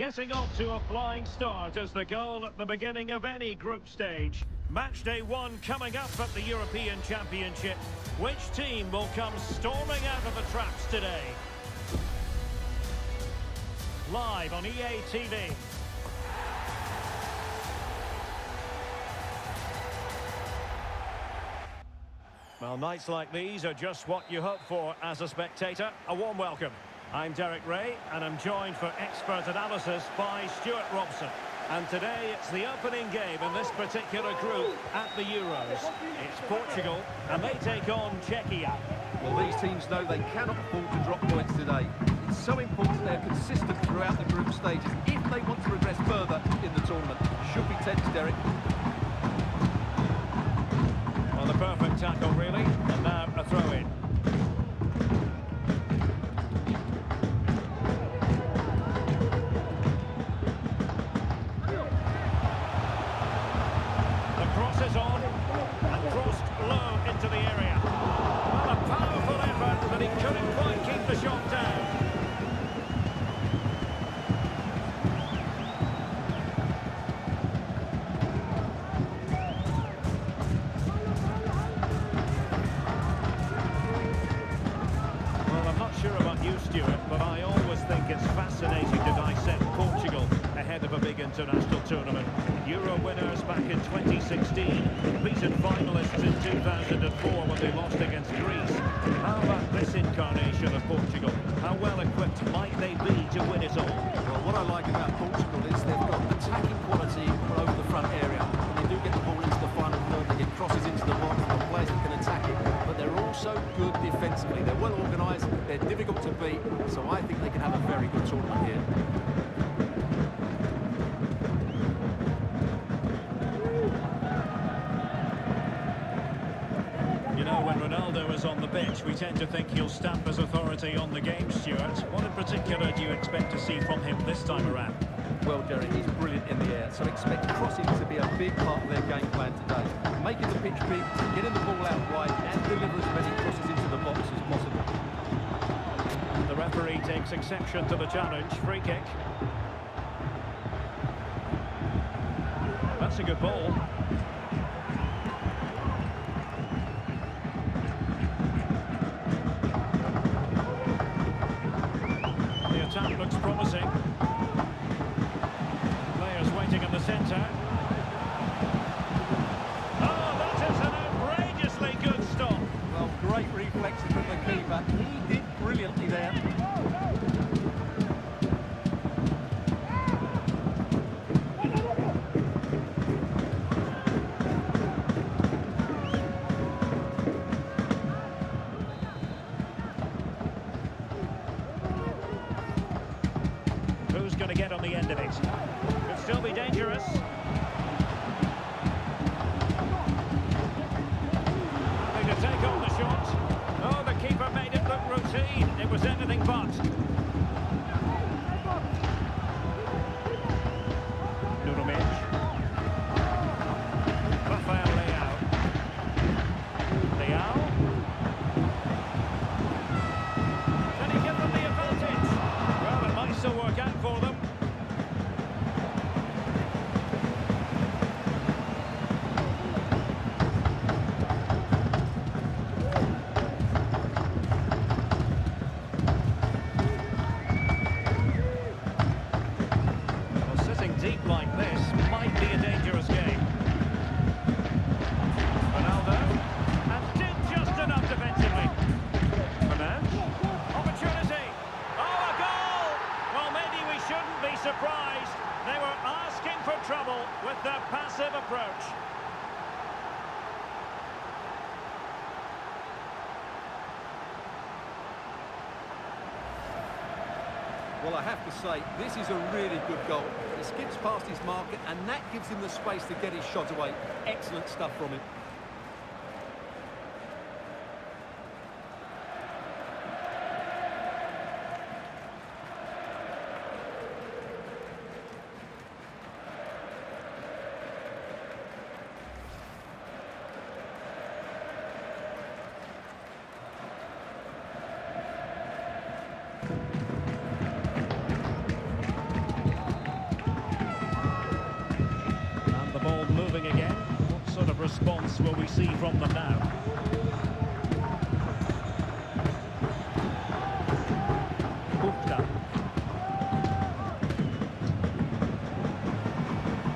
Getting off to a flying start as the goal at the beginning of any group stage. Match day one coming up at the European Championship. Which team will come storming out of the traps today? Live on EA TV. Well, nights like these are just what you hope for as a spectator. A warm welcome. I'm Derek Ray, and I'm joined for expert analysis by Stuart Robson. And today it's the opening game in this particular group at the Euros. It's Portugal, and they take on Czechia. Well, these teams know they cannot afford to drop points today. It's so important they're consistent throughout the group stages if they want to progress further in the tournament. Should be tense, Derek. Well, the perfect tackle, really, and now a throw-in. International tournament. Euro winners back in 2016, beaten finalists in 2004 when they lost against Greece. How about this incarnation of Portugal? How well equipped might they be to win it all? Well, what I like about Portugal is they've got attacking quality all over the front area. When they do get the ball into the final third, they get crosses into the box from players that can attack it, but they're also good defensively. They're well organised, they're difficult to beat, so I think they can have a very good tournament here. On the bench, we tend to think he'll stamp his authority on the game, Stuart. What in particular do you expect to see from him this time around? Well, Derek, he's brilliant in the air, so expect crossing to be a big part of their game plan today. Making the pitch big, getting the ball out wide, and deliver as many crosses into the box as possible. The referee takes exception to the challenge. Free kick. That's a good ball. Looks promising. Players waiting in the centre. Oh, that is an outrageously good stop. Well, great reflexes from the keeper. He did brilliantly there. Going to get on the end of it. Could still be dangerous. They to take on the shot. Oh, the keeper made it look routine. It was anything but. Well, I have to say, this is a really good goal. He skips past his marker, and that gives him the space to get his shot away. Excellent stuff from him. see from them now.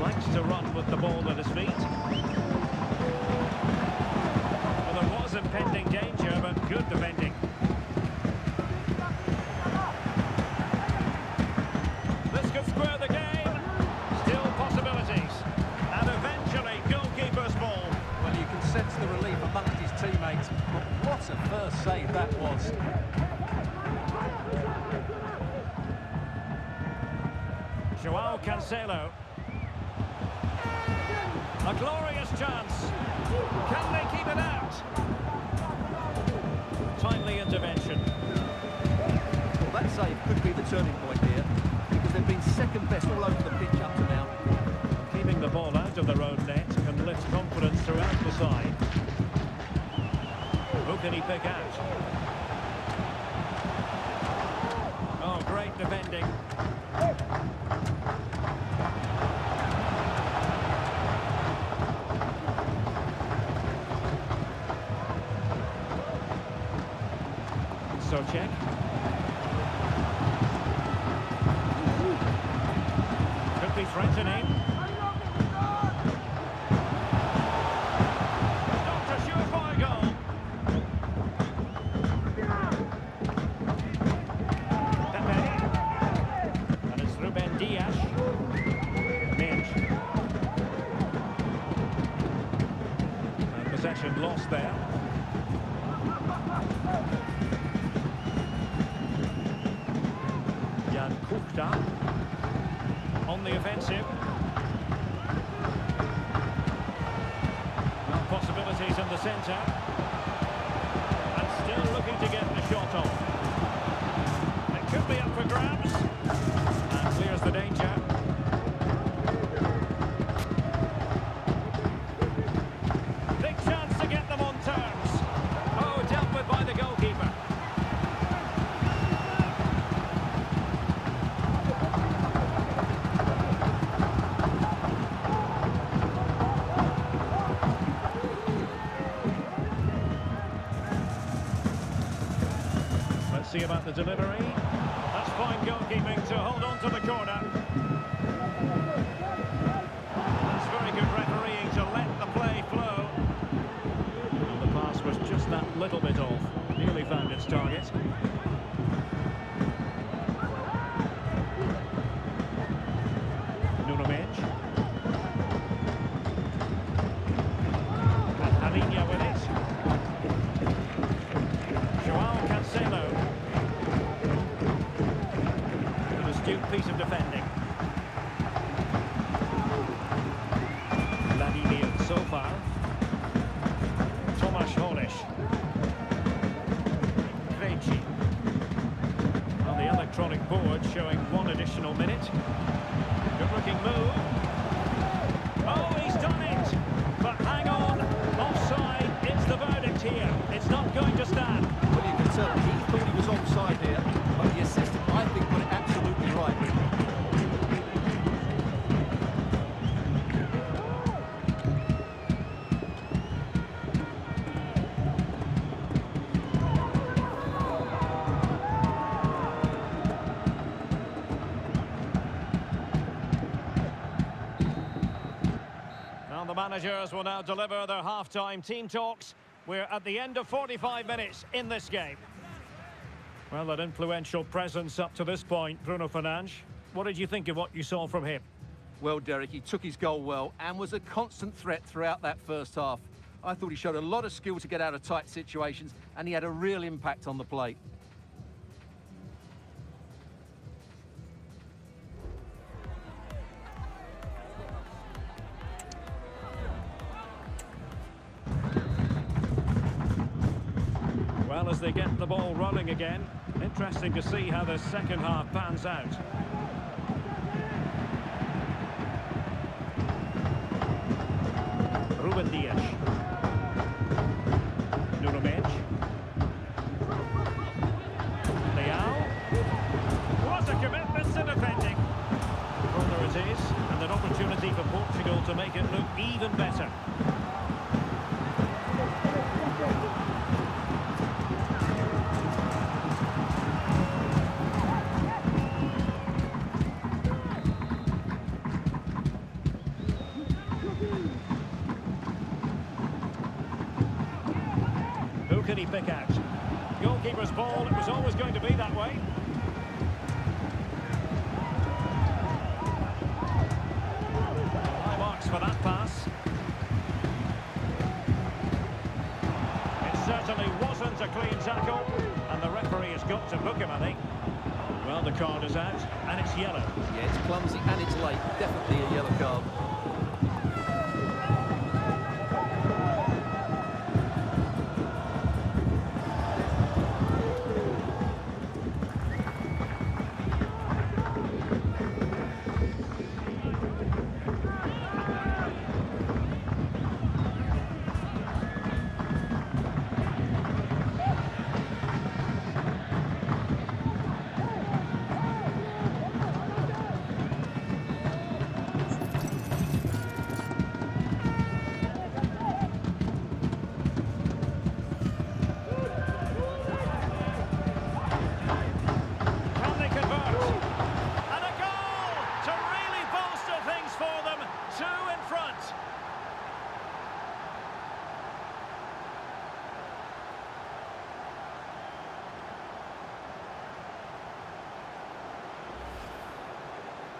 Likes to run with the ball at his feet. Well, there was impending danger, but good defending. This could square the game. Still possibilities. And eventually, goalkeeper's ball. Well, you can sense the relief amongst his teammates, but what a first save that was. João Cancelo. A glorious chance. Can they keep it out? Timely intervention. Well, that save could be the turning point here, because they've been second best all over the pitch up to now. Keeping the ball out of their own net can lift confidence throughout the side. Who can he pick out? Oh, great defending. Soček. Could be threatening. Not to shoot for a goal. Pepe. And it's Ruben Dias. Minch. Possession lost there. On the offensive. Well, possibilities in the centre. And still looking to get the shot off. It could be up for grabs. And clears the danger. Big chance to get them on terms. Oh, dealt with by the goalkeeper. See about the delivery. That's fine goalkeeping to hold on to the corner. That's very good refereeing to let the play flow. And the pass was just that little bit off. Nearly found its target. Nuno Mendes. Alinha with it. João Cancelo. Piece of defending. Vladimir so far. Tomáš Soček. Krejci. On the electronic board showing one additional minute. Good looking move. Oh, he's done it! But hang on. Offside is the verdict here. It's not going to stand. Well, you can tell he thought he was offside here, but the assistant, I think, put it absolutely. And the managers will now deliver their half-time team talks. We're at the end of 45 minutes in this game. Well, an influential presence up to this point, Bruno Fernandes. What did you think of what you saw from him? Well, Derek, he took his goal well and was a constant threat throughout that first half. I thought he showed a lot of skill to get out of tight situations, and he had a real impact on the play. Well, as they get the ball rolling again, interesting to see how the second half pans out. Ruben Dias. Nuno Mendes. Leao. What a commitment to defending. Corner it is, and an opportunity for Portugal to make it look even better. Who can he pick out? Goalkeeper's ball, it was always going to be that way. High marks for that pass. It certainly wasn't a clean tackle, and the referee has got to book him, I think. Well, the card is out, and it's yellow. Yeah, it's clumsy and it's late. Definitely a yellow card.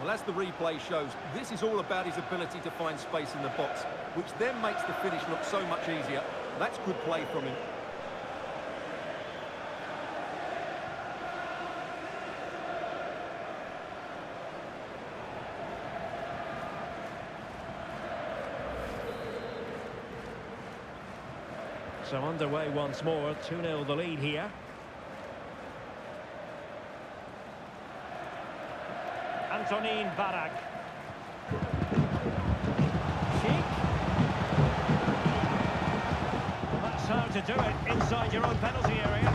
Well, as the replay shows, this is all about his ability to find space in the box, which then makes the finish look so much easier. That's good play from him. So underway once more, 2-0 the lead here. Antonin Barak. Cheek. That's how to do it inside your own penalty area.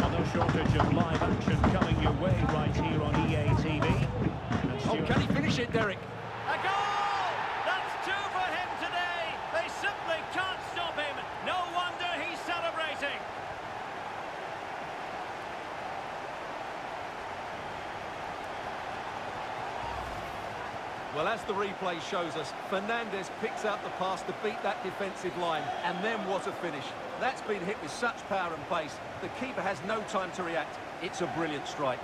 No shortage of live action coming your way right here on EA TV. Oh, can he finish it, Derek? A goal! That's two for him today. They simply can't stop him. No wonder he's celebrating. Well, as the replay shows us, Fernandes picks out the pass to beat that defensive line, and then what a finish. That's been hit with such power and pace, the keeper has no time to react. It's a brilliant strike.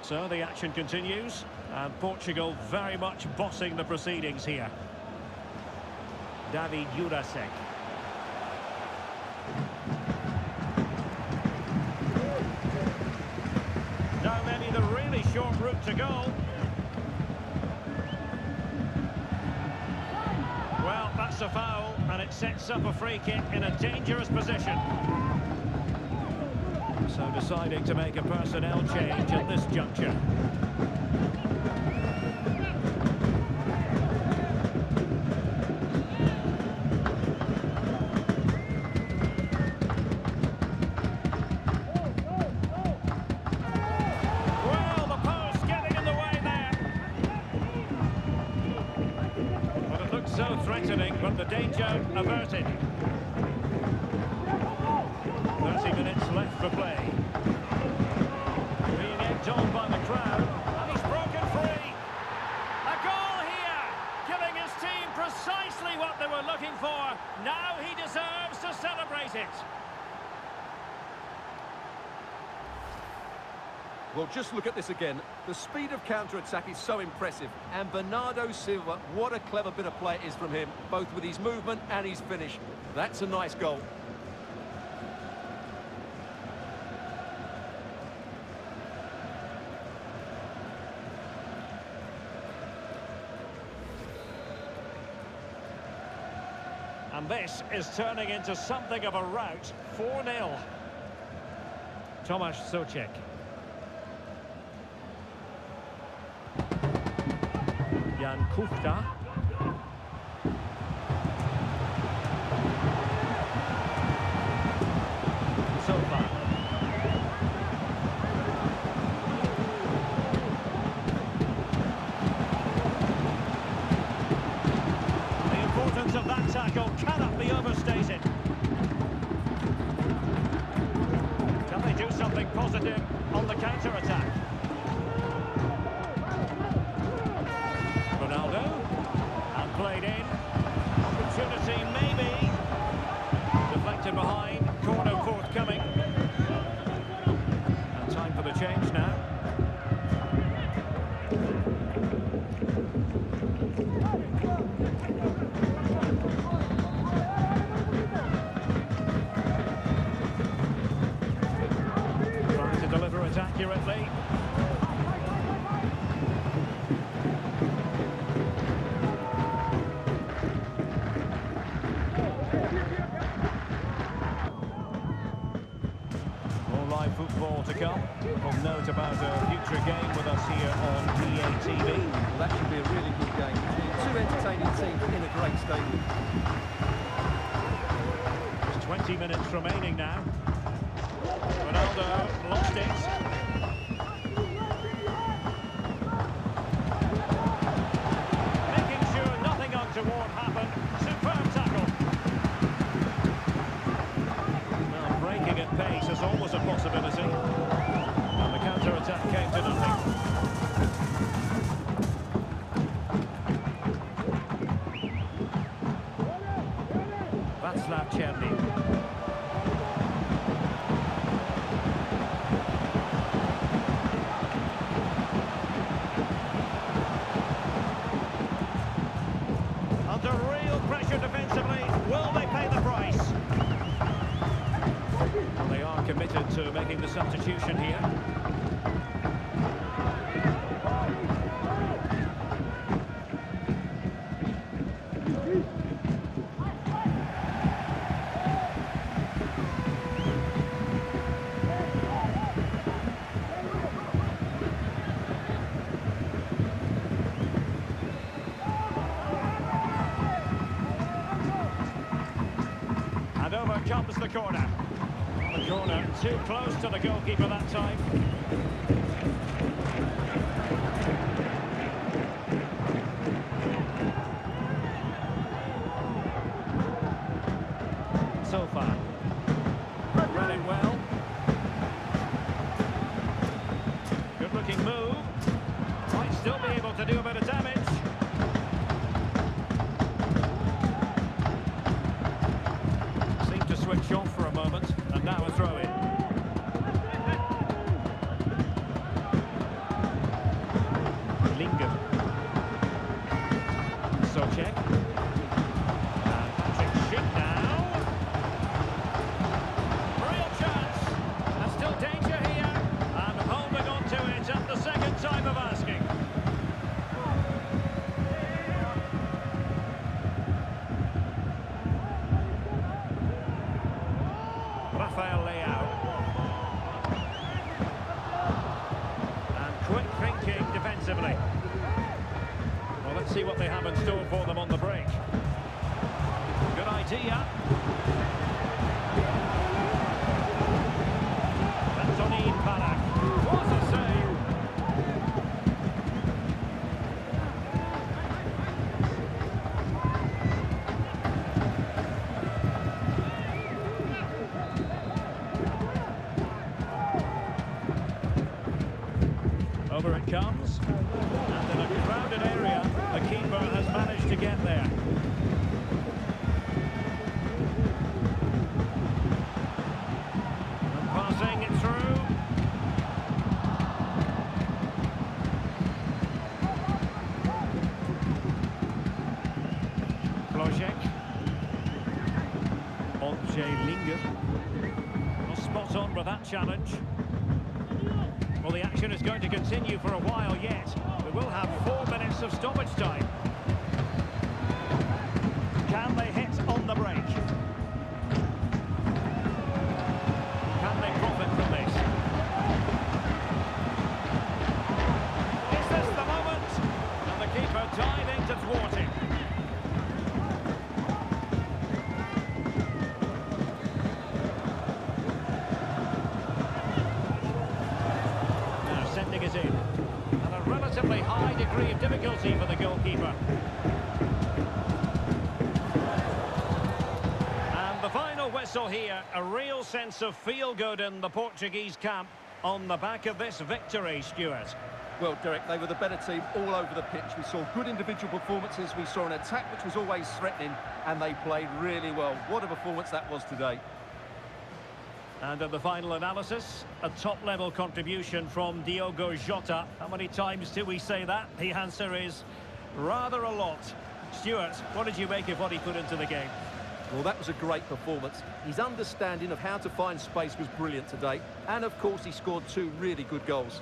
So the action continues, and Portugal very much bossing the proceedings here. David Jurasek. Now maybe the really short route to goal. Well, that's a foul, and it sets up a free kick in a dangerous position. So deciding to make a personnel change at this juncture. So threatening, but the danger averted. 30 minutes left for play. Being egged on by the crowd, and he's broken free. A goal here, giving his team precisely what they were looking for. Now he deserves to celebrate it. Well, just look at this again. The speed of counter-attack is so impressive. And Bernardo Silva, what a clever bit of play it is from him, both with his movement and his finish. That's a nice goal. And this is turning into something of a rout. 4-0. Tomáš Soček. Jan Kufta. Silva. The importance of that tackle cannot be overstated. effective on the counter-attack. Ronaldo, and played in. Opportunity maybe. Deflected behind, corner forthcoming. And time for the change now. Accurately. More live football to come. We'll note about a future game with us here on EA TV. Well, that should be a really good game. Two entertaining teams in a great stadium. There's 20 minutes remaining now. Ronaldo lost it. Substitution here. And over comes the corner. Corner too close to the goalkeeper that time. So far, ran it well. Good looking move. Might still be able to do a bit of damage. Seemed to switch off for a moment. Now a throw in. Lingam. Soček. And Patrick Schick now. Real chance. And still danger here. And holding on to it at the second time of asking. Well, let's see what they have in store for them on the break. Good idea. Antonin Barak. What a save. Over it comes. And in a crowded area, the keeper has managed to get there. And passing it through. Klošek. Ondřej Lingam. Spot on with that challenge. Well, the action is going to continue for a while yet. We will have 4 minutes of stoppage time. Can they hit on the break? Can they profit from this? Is this the moment? And the keeper diving to thwart it. High degree of difficulty for the goalkeeper. And the final whistle here, a real sense of feel good in the Portuguese camp on the back of this victory, Stuart. Well, Derek, they were the better team all over the pitch. We saw good individual performances. We saw an attack which was always threatening, and they played really well. What a performance that was today. And in the final analysis, a top-level contribution from Diogo Jota. How many times do we say that? The answer is rather a lot. Stuart, what did you make of what he put into the game? Well, that was a great performance. His understanding of how to find space was brilliant today. And, of course, he scored two really good goals.